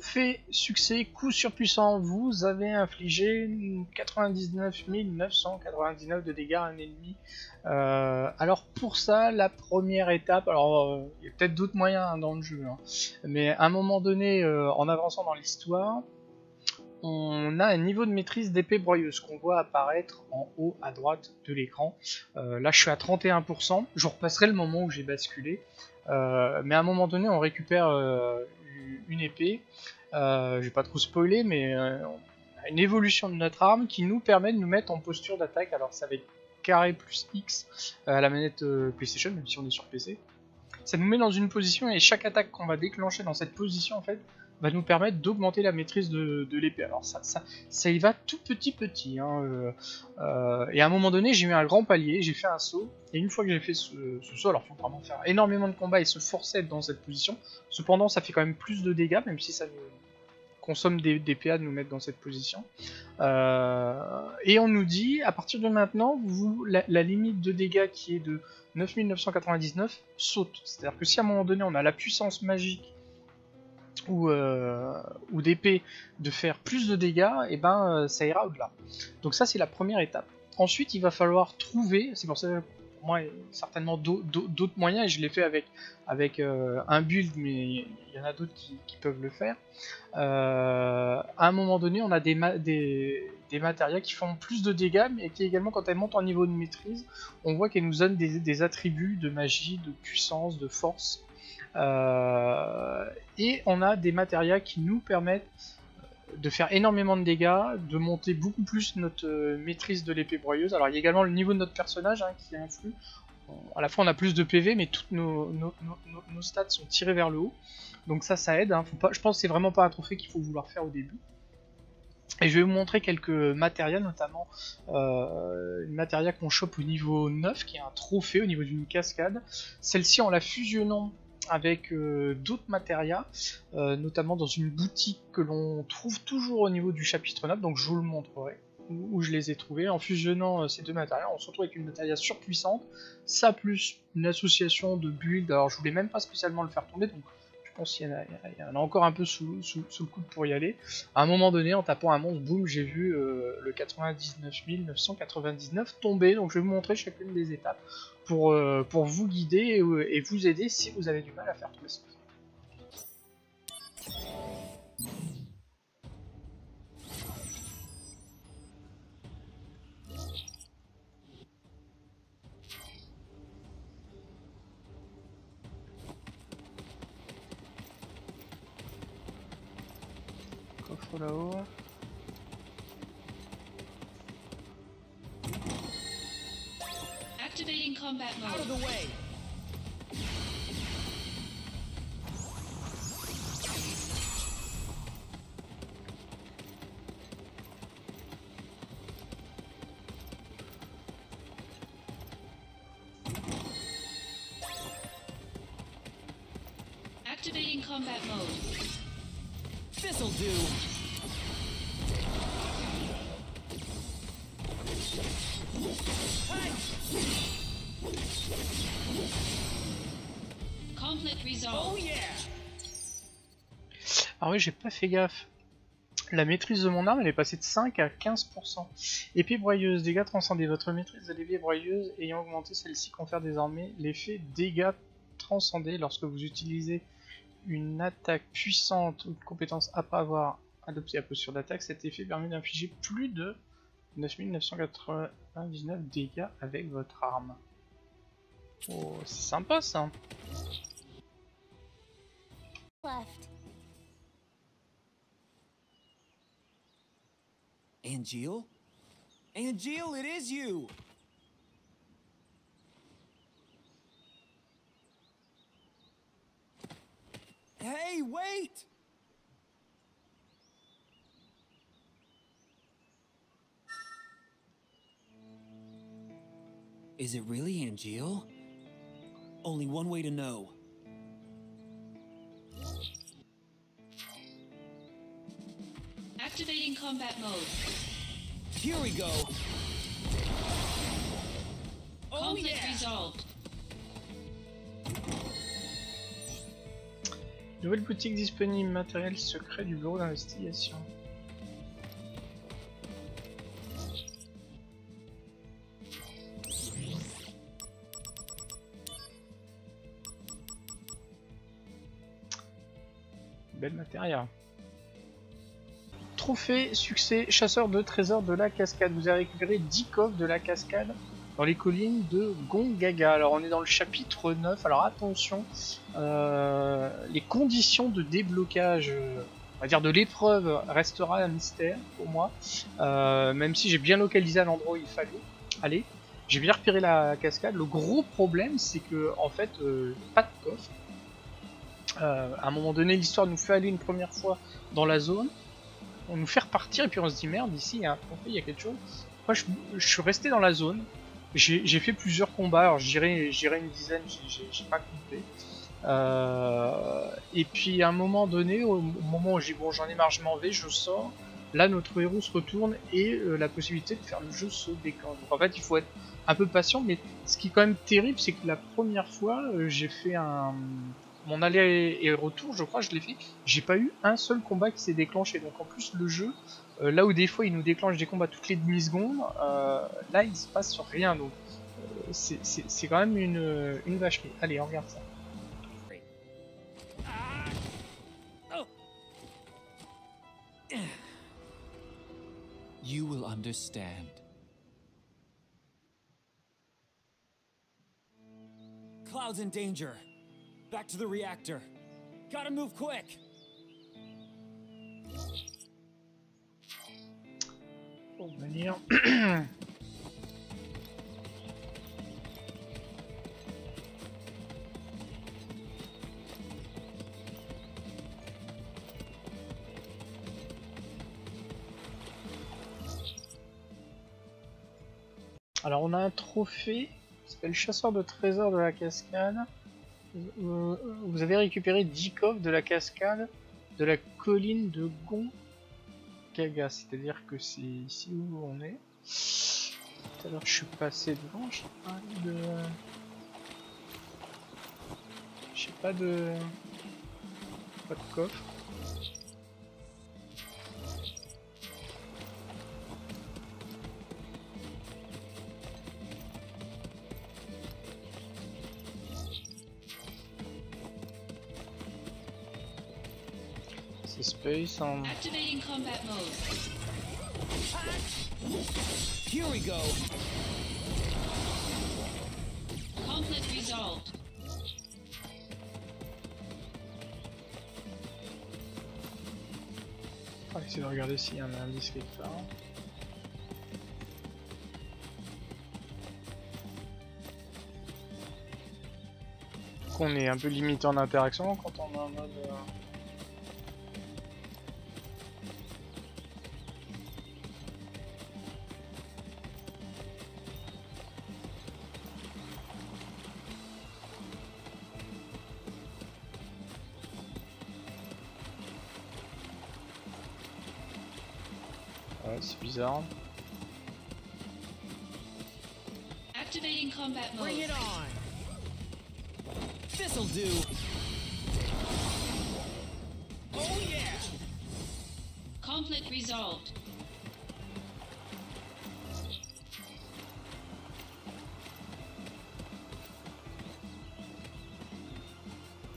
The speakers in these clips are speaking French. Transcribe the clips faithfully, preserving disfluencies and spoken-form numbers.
fait succès, coup surpuissant, vous avez infligé quatre-vingt-dix-neuf mille neuf cent quatre-vingt-dix-neuf de dégâts à un ennemi. Euh, alors pour ça, la première étape, alors il euh, y a peut-être d'autres moyens hein, dans le jeu, hein, mais à un moment donné, euh, en avançant dans l'histoire, on a un niveau de maîtrise d'épée broyeuse qu'on voit apparaître en haut à droite de l'écran. Euh, là je suis à trente et un pour cent, je repasserai le moment où j'ai basculé, euh, mais à un moment donné on récupère euh, une épée, euh, je vais pas trop spoiler, mais euh, on a une évolution de notre arme qui nous permet de nous mettre en posture d'attaque. Alors ça va être carré plus X à la manette euh, PlayStation, même si on est sur P C. Ça nous met dans une position et chaque attaque qu'on va déclencher dans cette position en fait va nous permettre d'augmenter la maîtrise de, de l'épée. Alors ça, ça, ça y va tout petit petit. Hein, euh, euh, et à un moment donné, j'ai eu un grand palier, j'ai fait un saut, et une fois que j'ai fait ce, ce saut, alors il faut vraiment faire énormément de combats et se forcer à être dans cette position. Cependant, ça fait quand même plus de dégâts, même si ça nous consomme des, des P A de nous mettre dans cette position. Euh, et on nous dit, à partir de maintenant, vous, la, la limite de dégâts qui est de neuf mille neuf cent quatre-vingt-dix-neuf saute. C'est-à-dire que si à un moment donné, on a la puissance magique ou, euh, ou d'épée de faire plus de dégâts, et ben euh, ça ira au-delà. Donc ça c'est la première étape. Ensuite il va falloir trouver, c'est pour ça que pour moi certainement d'autres moyens, et je l'ai fait avec, avec euh, un build, mais il y en a d'autres qui, qui peuvent le faire. Euh, à un moment donné on a des, ma des, des matériaux qui font plus de dégâts, mais qui également quand elles montent en niveau de maîtrise, on voit qu'elles nous donnent des, des attributs de magie, de puissance, de force. Euh, et on a des matériaux qui nous permettent de faire énormément de dégâts, de monter beaucoup plus notre euh, maîtrise de l'épée broyeuse. Alors il y a également le niveau de notre personnage hein, qui influe. On, à la fois on a plus de P V, mais toutes nos, nos, nos, nos stats sont tirées vers le haut. Donc ça, ça aide. Hein. Faut pas, je pense que c'est vraiment pas un trophée qu'il faut vouloir faire au début. Et je vais vous montrer quelques matériaux, notamment euh, une matéria qu'on chope au niveau neuf, qui est un trophée au niveau d'une cascade. Celle-ci, en la fusionnant avec euh, d'autres matérias, euh, notamment dans une boutique que l'on trouve toujours au niveau du chapitre neuf, donc je vous le montrerai, où, où je les ai trouvés. En fusionnant euh, ces deux matérias, on se retrouve avec une matéria surpuissante, ça plus une association de build. Alors je voulais même pas spécialement le faire tomber, donc je pense qu'il y en a, il y en a encore un peu sous, sous, sous le coude pour y aller. À un moment donné, en tapant un monstre, boum, j'ai vu euh, le quatre-vingt-dix-neuf mille neuf cent quatre-vingt-dix-neuf tomber, donc je vais vous montrer chacune des étapes. Pour, euh, pour vous guider et, et vous aider si vous avez du mal à faire tout ça. Coffre là-haut. Out of the way. Activating combat mode. This'll do. Punch. Ah oui, j'ai pas fait gaffe. La maîtrise de mon arme, elle est passée de cinq à quinze pour cent. Épée broyeuse, dégâts transcendés. Votre maîtrise de l'épée broyeuse ayant augmenté, celle-ci confère désormais l'effet dégâts transcendés lorsque vous utilisez une attaque puissante ou une compétence après avoir adopté la posture d'attaque. Cet effet permet d'infliger plus de neuf mille neuf cent quatre-vingt-dix-neuf dégâts avec votre arme. Oh, c'est sympa ça. Angeal? Angeal, it is you. Hey, wait. Is it really Angeal? Only one way to know. Activating combat mode. Here we go. Oh, conflict yeah. Resolved. Nouvelle boutique disponible, matériel secret du bureau d'investigation. Belle matériel. Trophée, succès, chasseur de trésors de la cascade. Vous avez récupéré dix coffres de la cascade dans les collines de Gongaga. Alors on est dans le chapitre neuf, alors attention, euh, les conditions de déblocage, on va dire de l'épreuve, restera un mystère pour moi, euh, même si j'ai bien localisé à l'endroit où il fallait aller, j'ai bien repéré la cascade. Le gros problème c'est que en fait euh, pas de coffre. Euh, à un moment donné l'histoire nous fait aller une première fois dans la zone. On nous fait repartir et puis on se dit merde, ici il y a un trophée, il y a quelque chose. Moi je, je suis resté dans la zone, j'ai fait plusieurs combats, alors j'irai une dizaine, j'ai pas compté. Euh, et puis à un moment donné, au, au moment où j'ai bon j'en ai marre, je m'en vais, je sors, là notre héros se retourne et euh, la possibilité de faire le jeu se déclenche. Donc en fait il faut être un peu patient, mais ce qui est quand même terrible c'est que la première fois euh, j'ai fait un... mon aller et retour, je crois, je l'ai fait, j'ai pas eu un seul combat qui s'est déclenché. Donc en plus le jeu, euh, là où des fois il nous déclenche des combats toutes les demi-secondes, euh, là il se passe rien, donc euh, c'est quand même une, une vache. Mais allez, on regarde ça. You will understand. Cloud's in danger. Back to the reactor. Gotta move quick. Pour venir. Alors on a un trophée qui s'appelle chasseur de trésors de la cascade. Vous avez récupéré dix coffres de la cascade de la colline de Gongaga, c'est-à-dire que c'est ici où on est. Tout à l'heure je suis passé devant, j'ai pas de... J'ai pas de... Pas de coffre. Space on. Activating combat mode. Here we go. Conflict resolved. On va essayer de regarder s'il y a un indice quelque part. Qu'on est un peu limité en interaction quand on a un mode. Euh... C'est bizarre. Activating combat mode. Bring it on. This'll do. Oh yeah. Conflict resolved.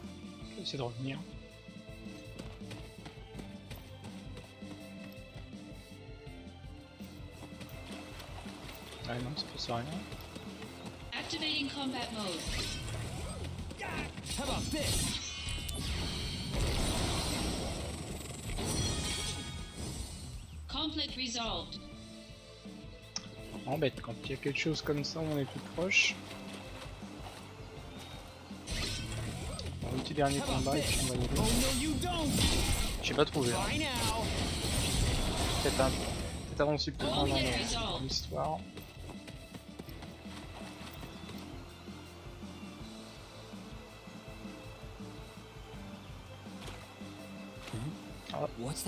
Je vais essayer de revenir. Ah non, ça passe rien. Activating combat mode. How about this? Conflict resolved. Embête, quand il y a quelque chose comme ça, on est plus proche. Bon, le petit dernier combat et puis on va y aller. J'ai pas trouvé. Peut-être un peut-être avancé plus loin dans l'histoire.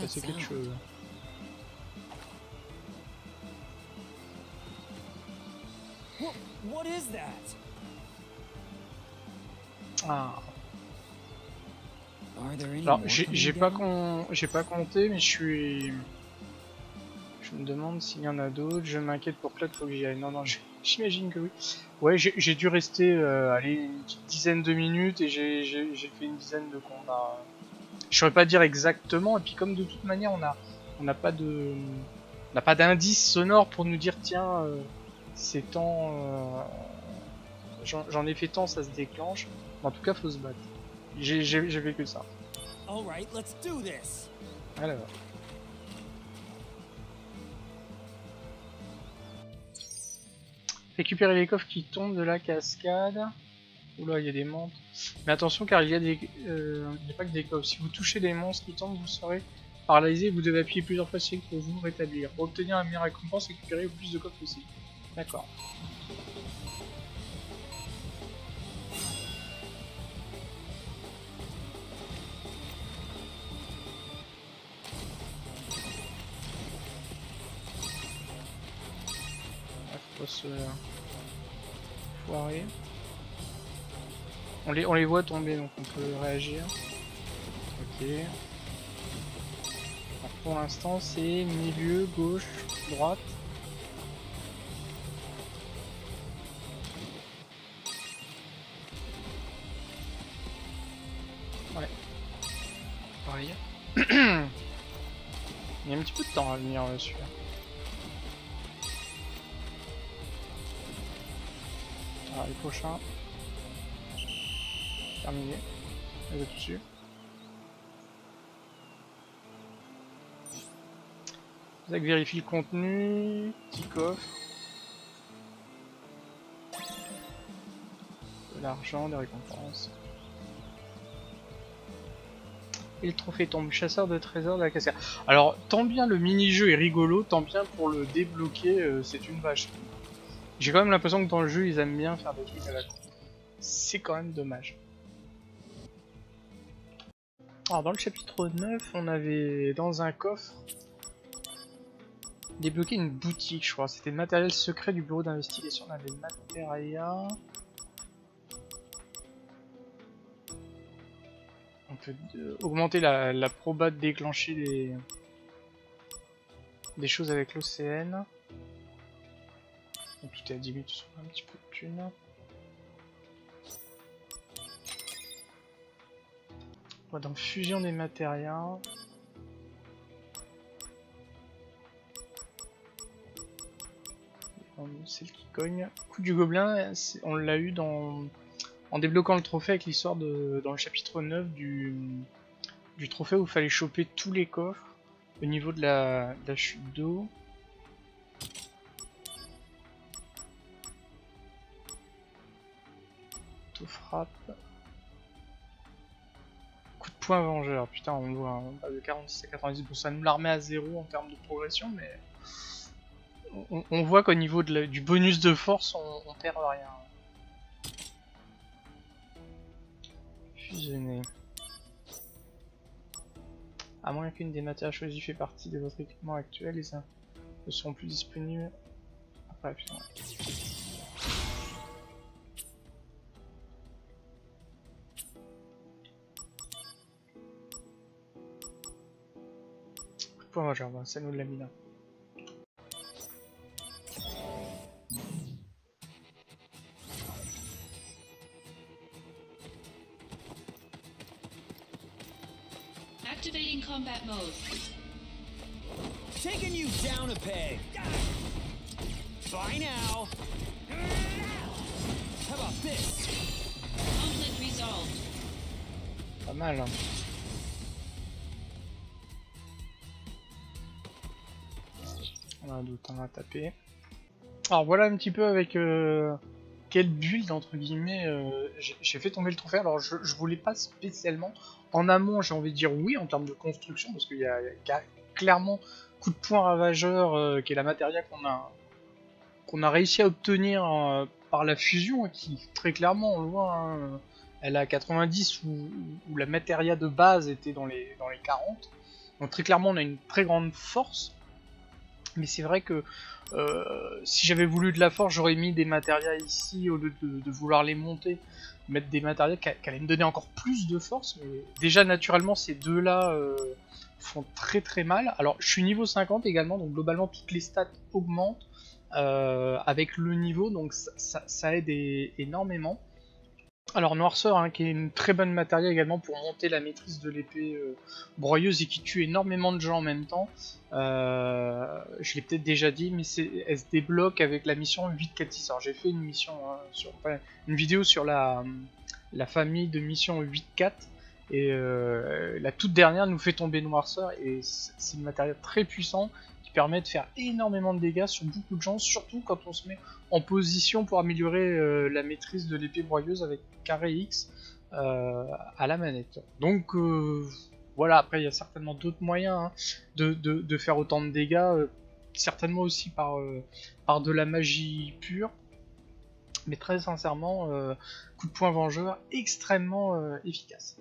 C'est quelque chose. What is that? Ah. Alors j'ai pas con... j'ai pas compté, mais je suis... Je me demande s'il y en a d'autres, je m'inquiète pour Claude, faut que j'y aille. Non, non, j'imagine que oui. Ouais, j'ai dû rester, euh, allez, une petite dizaine de minutes, et j'ai fait une dizaine de combats. Je saurais pas dire exactement, et puis comme de toute manière, on a, on n'a pas de... On n'a pas d'indice sonore pour nous dire, tiens, euh, c'est tant... Euh, j'en ai fait tant, ça se déclenche. En tout cas, faut se battre. J'ai vécu ça. Alright, let's do this. Alors... Récupérer les coffres qui tombent de la cascade. Oula, il y a des monstres. Mais attention, car il y a des... Euh, il n'y a pas que des coffres. Si vous touchez des monstres qui tombent, vous serez paralysé et vous devez appuyer plusieurs fois sur pour vous rétablir. Pour obtenir la meilleure récompense, récupérez le plus de coffres possible. D'accord. Foiré. On les, on les voit tomber, donc on peut réagir. Ok. Alors pour l'instant, c'est milieu, gauche, droite. Ouais. Pareil. Il y a un petit peu de temps à venir dessus. Les prochains. Terminé. Les autres dessus. Zach vérifie le contenu. Petit coffre. De l'argent, des récompenses. Et le trophée tombe. Chasseur de trésors de la cascade. Alors, tant bien le mini-jeu est rigolo, tant bien pour le débloquer, euh, c'est une vache. J'ai quand même l'impression que dans le jeu, ils aiment bien faire des trucs à la con. C'est quand même dommage. Alors dans le chapitre neuf, on avait dans un coffre débloqué une boutique, je crois. C'était le matériel secret du bureau d'investigation. On avait Materia. On peut euh, augmenter la, la proba de déclencher des, des choses avec l'O C N. Donc tout est à dix minutes, un petit peu de thunes. On va dans fusion des matériaux. Celle qui cogne. Coup du gobelin, on l'a eu dans... en débloquant le trophée avec l'histoire de... dans le chapitre neuf du... du trophée où il fallait choper tous les coffres au niveau de la, de la chute d'eau. Frappe. Coup de poing vengeur, putain, on voit on passe de quarante-six à quatre-vingt-dix, bon, ça nous l'a remet à zéro en termes de progression, mais on, on voit qu'au niveau de la, du bonus de force on, on perd rien. Fusionner. À moins qu'une des matières choisies fait partie de votre équipement actuel, les uns ne seront plus disponibles après. Putain. Point majeur, ça nous de la mina. Activating combat mode. Taking you down a peg. Bye now. How about this? Conflict resolved. Pas mal, hein. Un doute hein, à taper. Alors voilà un petit peu avec euh, quelle build entre guillemets euh, j'ai fait tomber le trophée. Alors je, je voulais pas spécialement en amont, j'ai envie de dire oui en termes de construction, parce qu'il y, y a clairement coup de poing ravageur euh, qui est la matéria qu'on a qu'on a réussi à obtenir euh, par la fusion, hein, qui très clairement on le voit hein, elle a quatre-vingt-dix où, où la matéria de base était dans les dans les quarante, donc très clairement on a une très grande force. Mais c'est vrai que euh, si j'avais voulu de la force, j'aurais mis des matériaux ici au lieu de, de vouloir les monter. Mettre des matériaux qui allaient me donner encore plus de force. Mais déjà, naturellement, ces deux-là euh, font très très mal. Alors, je suis niveau cinquante également, donc globalement, toutes les stats augmentent euh, avec le niveau. Donc, ça, ça, ça aide énormément. Alors, noirceur, hein, qui est une très bonne matériau également pour monter la maîtrise de l'épée euh, broyeuse et qui tue énormément de gens en même temps. Euh, je l'ai peut-être déjà dit, mais elle se débloque avec la mission huit quatre six. Alors, j'ai fait une mission hein, sur, enfin, une vidéo sur la, la famille de mission huit quatre et euh, la toute dernière nous fait tomber noirceur et c'est une matériau très puissant qui permet de faire énormément de dégâts sur beaucoup de gens, surtout quand on se met en position pour améliorer euh, la maîtrise de l'épée broyeuse avec carré X euh, à la manette. Donc euh, voilà, après il y a certainement d'autres moyens hein, de, de, de faire autant de dégâts, euh, certainement aussi par, euh, par de la magie pure, mais très sincèrement, euh, coup de poing vengeur extrêmement euh, efficace.